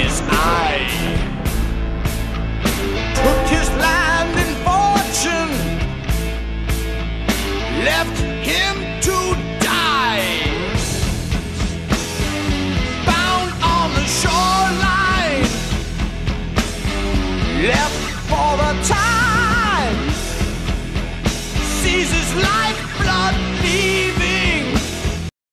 his eyes.